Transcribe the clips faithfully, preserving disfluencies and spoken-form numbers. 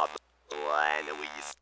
not the one we used.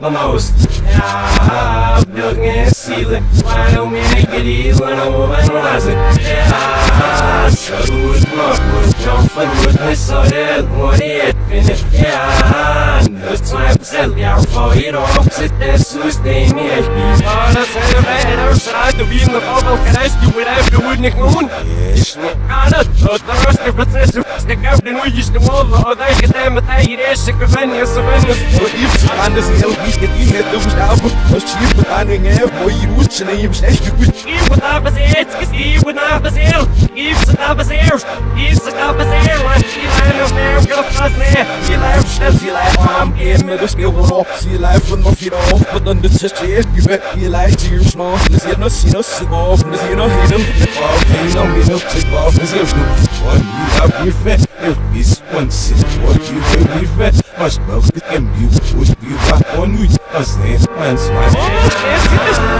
The most. Yeah, I'm building a ceiling. Why don't we make it easy when I'm overanalyzing? Yeah, so good, not good, jump for goodness, or that one it finished. Yeah, the time sell yeah, for it opposite, that's who's name is. Oh, that's a man, I'm trying to be in the bubble, can I see what I have to win the moon? Yes, no, I don't. Oh, the rest of the process. The captain will use the wall, or they get them at the rest of the venue, so when it's anders heel niet het niet het doet avond als je het aanringen hebt voor je roet en je beseft je kunt niet wat daar bezit gezien wat daar bezit is het daar bezit is het daar bezit want je lijkt nog meer gaat vast neer je lijkt zelfs je lijkt aan in met de speel op je lijkt van nog je op wat dan de zesde is je bent je lijkt je smaak dus je nog zien als ik op dus je nog heen op en dan weer op zich op dus je what you have me fed if this one says what you have me fed must love the game you would be back on with us this man's my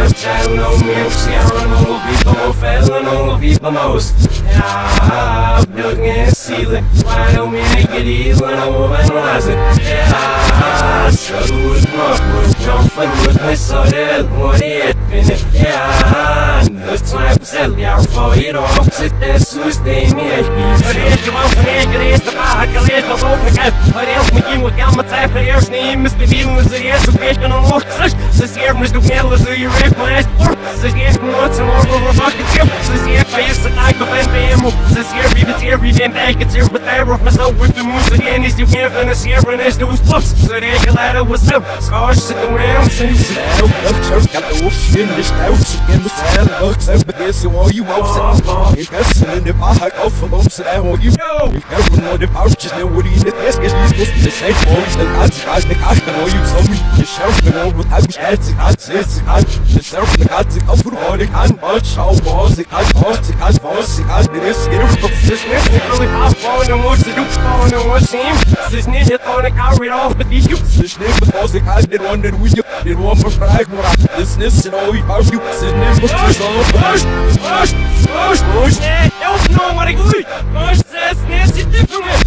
child no milk see I don't know if the more fell and all of it the most yeah I'm building a ceiling why don't we make it easy when I'm overanalyzing yeah so good not good jump and goodness or that one it finished yeah the time sell yeah for it opposite that's who's name is the one for me is the back of it the whole thing moet gaan met zijn verheers nemen, is bedienen ze eerst op eerst en dan wordt ze ze zeer moest ook nellen ze je weg maar hij sport ze zeer nooit ze worden we wakker kip ze zeer van je ze naakt op en bij hem op ze zeer wie het zeer wie den dijk het zeer bedrijf of mezelf with the moves again is die meer van de zeer en is de oespops ze regelaar was hem schars ze doen hem ze is wel dat zo kan de oefs in de stout ze kan bestellen ook zo begees je al je wou ze ik heb ze in de baak op van ons en hoor je ik heb nog de pausjes nu hoe die dit is is Hey, boys, and I tried to catch the boy you saw me. The shelf and all with happy heads, and I said, and the shelf and I took up for all the hand, but how was it? I thought it had was it had this in the business. It really half on the most to do on the one team. This need it on the carry off, but the you this need because it had it on the with you. It won't for five more. This is it all about you. This need for push, push, push, push. Don't know what I good. Push this need it different.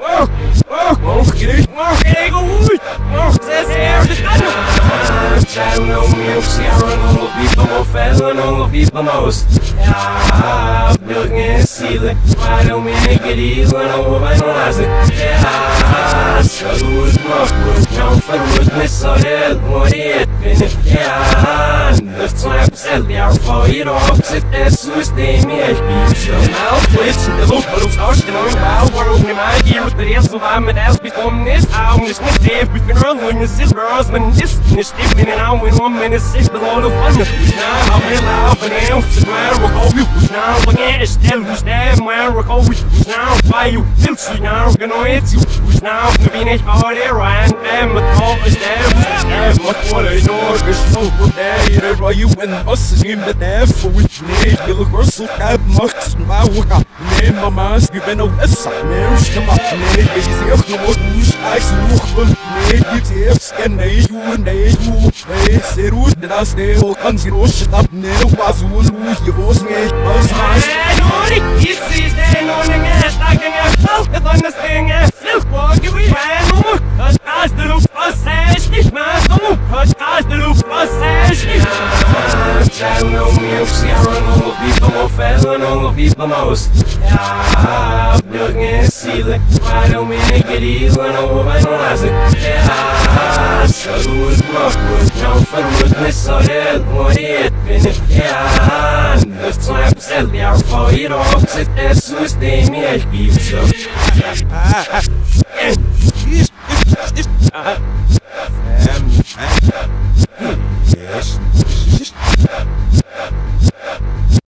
Oh, oh, oh. Mocht ik goed, mocht ze zeer de kanon. Child no milk, see I run all of people more fell and all of people most. Yeah, building a ceiling. Why don't we make it easy when I'm overanalyzing? Yeah, so good, not good, jump and goodness or hell, what it finished. Yeah, the time sell the hour for it opposite as who's name is. So now, please, the loop, but it's ours, the knowing how, we're opening my gear with the rest of my mouth. Become this, I am just not there. We've been rolling this is girls, but this is different. And I went one minute six below the fun. Now I'm in love and I'm square. We're going to now again. It's still who's there, man. We're going to now by you. Till she now gonna hit you. Who's now to be nicht by there? I am. But all is there. Who's there? What water is yours? Cause you're there. You're you and us. masses in the F, which name universal have much my work up. Name my mask, even a website. Names come up, name is if you want to ice, look, name is if scan, name you and name you. They say, who's the last day or comes in ocean up, never was one who's your boss name. This is the morning as I can have felt the thunder thing as silk walk you ran over. As the roof was sash, it must go. As the roof was sash, it must go. I